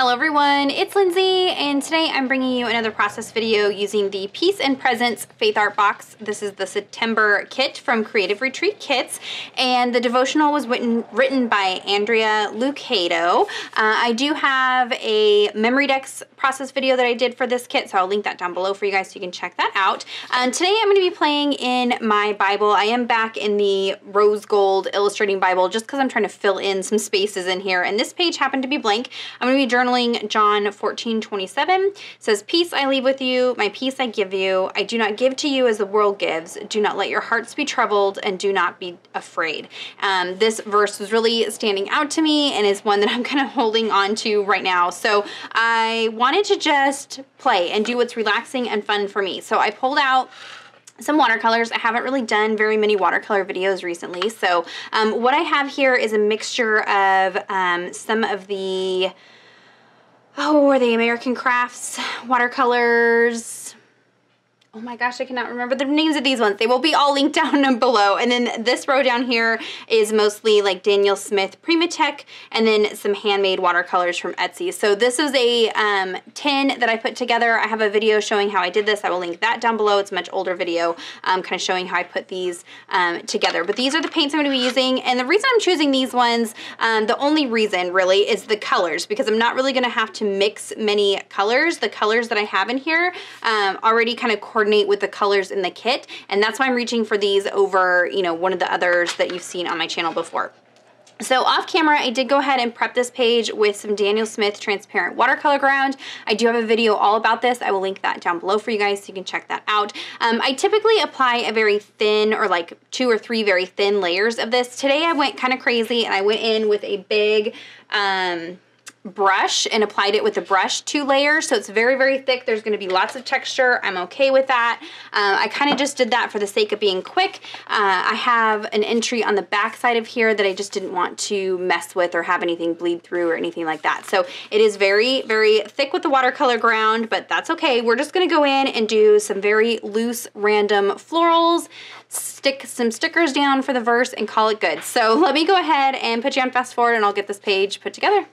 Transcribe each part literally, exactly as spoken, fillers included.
Hello everyone, it's Lindsay, and today I'm bringing you another process video using the Peace and Presence Faith Art Box. This is the September kit from Creative Retreat Kits, and the devotional was written, written by Andrea Lucado. Uh, I do have a Memory Dex process video that I did for this kit, so I'll link that down below for you guys so you can check that out. Um, today I'm going to be playing in my Bible. I am back in the Rose Gold Illustrating Bible just because I'm trying to fill in some spaces in here, and this page happened to be blank. I'm going to be journaling John fourteen twenty-seven. It says, "Peace I leave with you, my peace I give you. I do not give to you as the world gives. Do not let your hearts be troubled, and do not be afraid." Um, this verse was really standing out to me and is one that I'm kind of holding on to right now. So I wanted to just play and do what's relaxing and fun for me. So I pulled out some watercolors. I haven't really done very many watercolor videos recently. So um, what I have here is a mixture of um, some of the, oh, are they American Crafts watercolors? Oh my gosh, I cannot remember the names of these ones. They will be all linked down below. And then this row down here is mostly like Daniel Smith Primatech, and then some handmade watercolors from Etsy. So this is a um, tin that I put together. I have a video showing how I did this. I will link that down below. It's a much older video um, kind of showing how I put these um, together. But these are the paints I'm going to be using. And the reason I'm choosing these ones, um, the only reason really, is the colors, because I'm not really going to have to mix many colors. The colors that I have in here um, already kind of coordinate with the colors in the kit, and that's why I'm reaching for these over, you know, one of the others that you've seen on my channel before. So off camera, I did go ahead and prep this page with some Daniel Smith transparent watercolor ground. I do have a video all about this. I will link that down below for you guys so you can check that out. Um, I typically apply a very thin, or like two or three very thin layers of this. Today I went kind of crazy and I went in with a big um, brush and applied it with a brush, two layers. So it's very, very thick. There's going to be lots of texture. I'm okay with that. Um, I kind of just did that for the sake of being quick. Uh, I have an entry on the back side of here that I just didn't want to mess with or have anything bleed through or anything like that. So it is very, very thick with the watercolor ground, but that's okay. We're just going to go in and do some very loose, random florals, stick some stickers down for the verse, and call it good. So let me go ahead and put you on fast forward, and I'll get this page put together.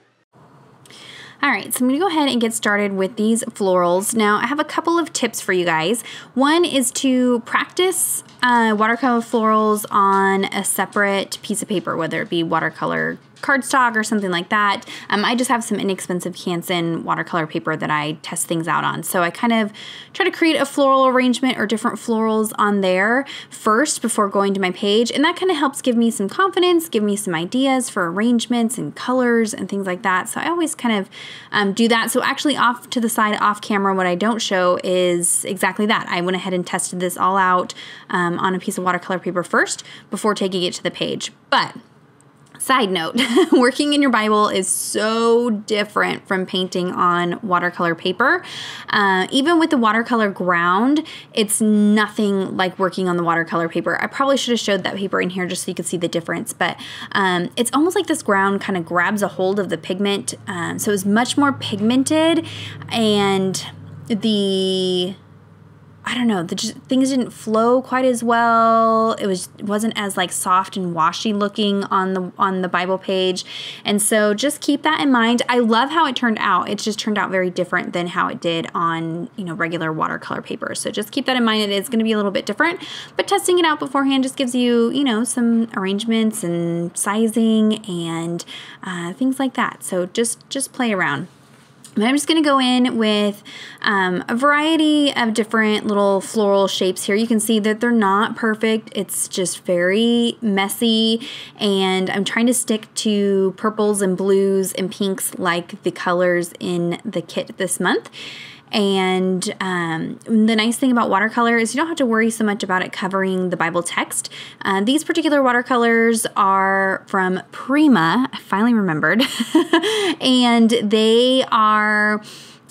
All right, so I'm gonna go ahead and get started with these florals. Now, I have a couple of tips for you guys. One is to practice uh, watercolor florals on a separate piece of paper, whether it be watercolor cardstock or something like that. Um, I just have some inexpensive Canson watercolor paper that I test things out on. So I kind of try to create a floral arrangement or different florals on there first before going to my page. And that kind of helps give me some confidence, give me some ideas for arrangements and colors and things like that. So I always kind of um, do that. So actually off to the side, off camera, what I don't show is exactly that. I went ahead and tested this all out um, on a piece of watercolor paper first before taking it to the page. But side note, working in your Bible is so different from painting on watercolor paper. Uh, even with the watercolor ground, it's nothing like working on the watercolor paper. I probably should have showed that paper in here just so you could see the difference, but um, it's almost like this ground kind of grabs a hold of the pigment. Um, so it's much more pigmented, and the, I don't know, the just, things didn't flow quite as well. It was wasn't as like soft and washy looking on the on the Bible page, and so just keep that in mind. I love how it turned out. It just turned out very different than how it did on, you know, regular watercolor paper. So just keep that in mind. It is going to be a little bit different, but testing it out beforehand just gives you, you know, some arrangements and sizing and uh, things like that. So just just play around. But I'm just going to go in with um, a variety of different little floral shapes here. You can see that they're not perfect. It's just very messy, and I'm trying to stick to purples and blues and pinks like the colors in the kit this month. And um, the nice thing about watercolor is you don't have to worry so much about it covering the Bible text. Uh, these particular watercolors are from Prima, I finally remembered, and they are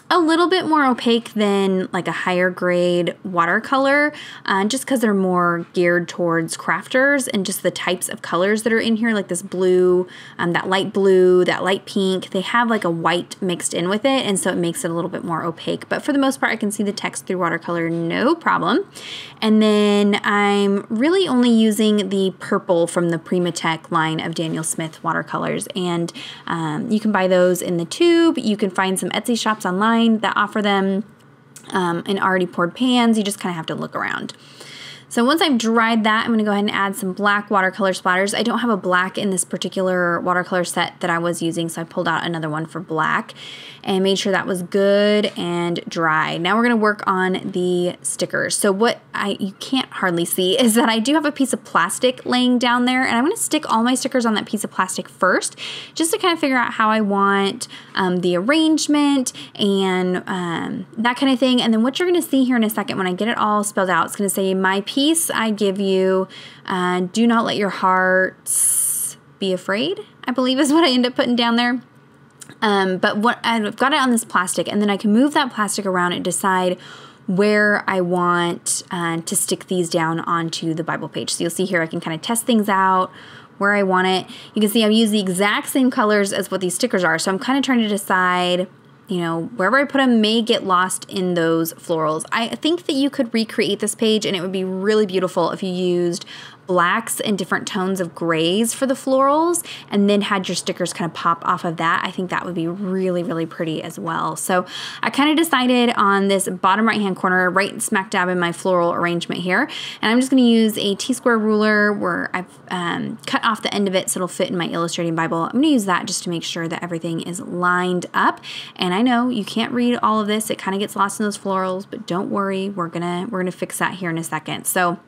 a little bit more opaque than like a higher grade watercolor, uh, just because they're more geared towards crafters, and just the types of colors that are in here, like this blue, um, that light blue, that light pink, they have like a white mixed in with it, and so it makes it a little bit more opaque. But for the most part, I can see the text through watercolor, no problem. And then I'm really only using the purple from the Primatech line of Daniel Smith watercolors, and um, you can buy those in the tube. You can find some Etsy shops online that offer them um, in already poured pans. You just kind of have to look around. So once I've dried that, I'm going to go ahead and add some black watercolor splatters. I don't have a black in this particular watercolor set that I was using, so I pulled out another one for black and made sure that was good and dry. Now we're going to work on the stickers. So what I you can't hardly see is that I do have a piece of plastic laying down there, and I'm going to stick all my stickers on that piece of plastic first, just to kind of figure out how I want um, the arrangement and um, that kind of thing. And then what you're going to see here in a second when I get it all spelled out, it's going to say my piece I give you, uh, do not let your hearts be afraid, I believe is what I end up putting down there. Um, but what I've got it on this plastic, and then I can move that plastic around and decide where I want uh, to stick these down onto the Bible page. So you'll see here I can kind of test things out where I want it. You can see I've used the exact same colors as what these stickers are. So I'm kind of trying to decide, you know, wherever I put them may get lost in those florals. I think that you could recreate this page, and it would be really beautiful if you used blacks and different tones of grays for the florals, and then had your stickers kind of pop off of that. I think that would be really, really pretty as well. So I kind of decided on this bottom right-hand corner, right smack dab in my floral arrangement here, and I'm just going to use a T-square ruler where I've um, cut off the end of it so it'll fit in my illustrating Bible. I'm going to use that just to make sure that everything is lined up. And I know you can't read all of this; it kind of gets lost in those florals, but don't worry, we're gonna we're gonna fix that here in a second. So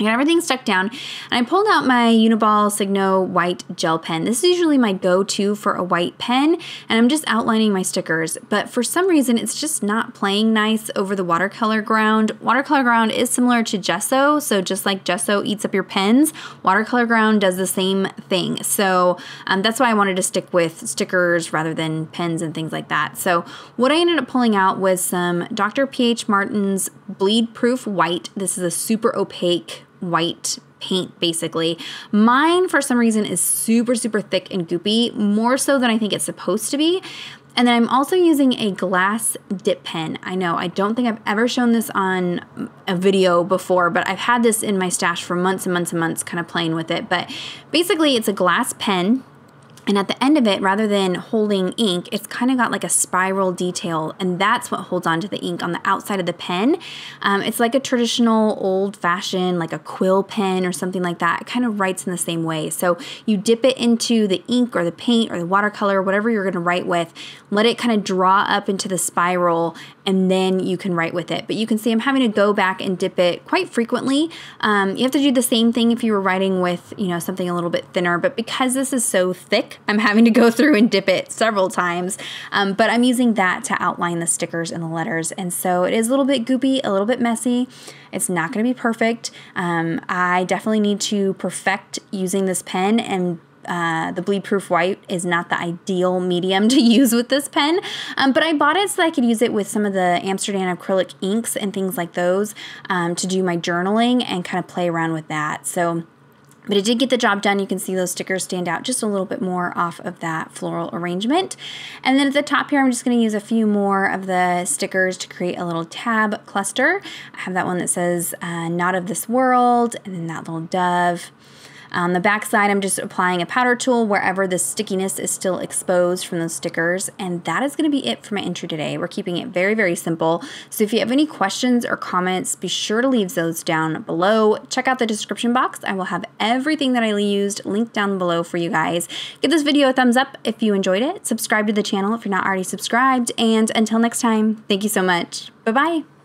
I got everything stuck down, and I pulled out my Uniball Signo white gel pen. This is usually my go-to for a white pen, and I'm just outlining my stickers, but for some reason it's just not playing nice over the watercolor ground. Watercolor ground is similar to gesso, so just like gesso eats up your pens, watercolor ground does the same thing. So um, that's why I wanted to stick with stickers rather than pens and things like that. So what I ended up pulling out was some Doctor P H Martin's Bleed Proof White. This is a super opaque white paint, basically. Mine, for some reason, is super, super thick and goopy, more so than I think it's supposed to be. And then I'm also using a glass dip pen. I know, I don't think I've ever shown this on a video before, but I've had this in my stash for months and months and months, kind of playing with it. But basically, it's a glass pen. And at the end of it, rather than holding ink, it's kind of got like a spiral detail, and that's what holds onto the ink on the outside of the pen. Um, it's like a traditional old-fashioned, like a quill pen or something like that. It kind of writes in the same way. So you dip it into the ink or the paint or the watercolor, whatever you're going to write with, let it kind of draw up into the spiral, and then you can write with it. But you can see I'm having to go back and dip it quite frequently. Um, you have to do the same thing if you were writing with, you know, something a little bit thinner, but because this is so thick, I'm having to go through and dip it several times, um, but I'm using that to outline the stickers and the letters. And so it is a little bit goopy, a little bit messy. It's not going to be perfect. Um, I definitely need to perfect using this pen, and Uh, the bleed proof white is not the ideal medium to use with this pen, um, but I bought it so I could use it with some of the Amsterdam acrylic inks and things like those um, to do my journaling and kind of play around with that. So but it did get the job done. You can see those stickers stand out just a little bit more off of that floral arrangement. And then at the top here, I'm just going to use a few more of the stickers to create a little tab cluster. I have that one that says, uh, not of this world, and then that little dove. On the back side, I'm just applying a powder tool wherever the stickiness is still exposed from those stickers. And that is going to be it for my entry today. We're keeping it very, very simple. So if you have any questions or comments, be sure to leave those down below. Check out the description box. I will have everything that I used linked down below for you guys. Give this video a thumbs up if you enjoyed it. Subscribe to the channel if you're not already subscribed. And until next time, thank you so much. Bye-bye.